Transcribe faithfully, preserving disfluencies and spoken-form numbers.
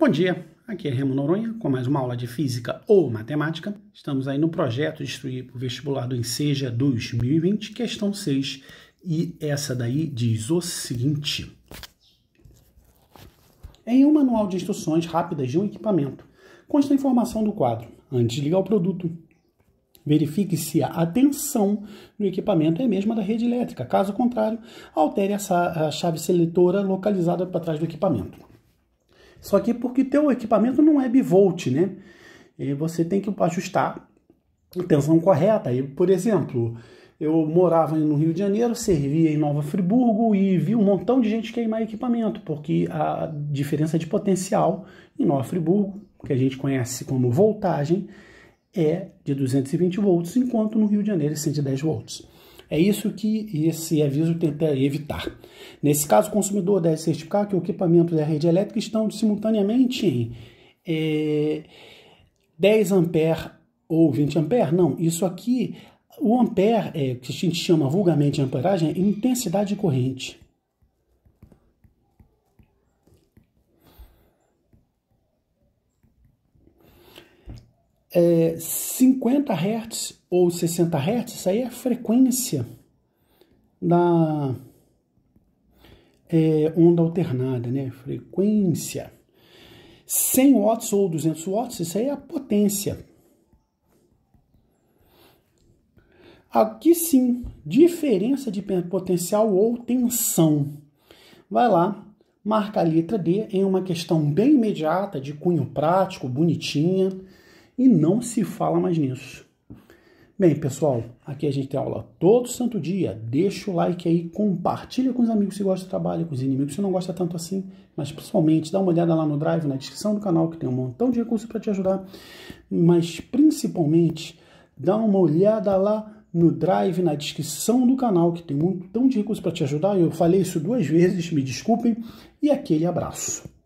Bom dia, aqui é Remo Noronha com mais uma aula de Física ou Matemática. Estamos aí no projeto de instruir para o vestibular do ENCCEJA dois mil e vinte, questão seis, e essa daí diz o seguinte. Em um manual de instruções rápidas de um equipamento, consta a informação do quadro. Antes de ligar o produto, verifique se a tensão do equipamento é a mesma da rede elétrica. Caso contrário, altere a chave seletora localizada para trás do equipamento. Só que porque teu equipamento não é bivolt, né? E você tem que ajustar a tensão correta. E, por exemplo, eu morava no Rio de Janeiro, servia em Nova Friburgo e vi um montão de gente queimar equipamento, porque a diferença de potencial em Nova Friburgo, que a gente conhece como voltagem, é de duzentos e vinte volts, enquanto no Rio de Janeiro é cento e dez volts. É isso que esse aviso tenta evitar. Nesse caso, o consumidor deve certificar que o equipamento da rede elétrica estão simultaneamente em é, dez ampères ou vinte ampères. Não, isso aqui, o ampère, é, que a gente chama vulgarmente de amperagem, é intensidade de corrente. É, cinquenta hertz ou sessenta hertz, isso aí é a frequência da é, onda alternada, né? Frequência. cem watts ou duzentos watts, isso aí é a potência. Aqui sim, diferença de potencial ou tensão. Vai lá, marca a letra D em uma questão bem imediata, de cunho prático, bonitinha. E não se fala mais nisso. Bem, pessoal, aqui a gente tem aula todo santo dia. Deixa o like aí, compartilha com os amigos que gostam do trabalho, com os inimigos que não gostam tanto assim, mas principalmente dá uma olhada lá no Drive, na descrição do canal, que tem um montão de recursos para te ajudar. Mas principalmente dá uma olhada lá no Drive, na descrição do canal, que tem um montão de recursos para te ajudar. Eu falei isso duas vezes, me desculpem, e aquele abraço.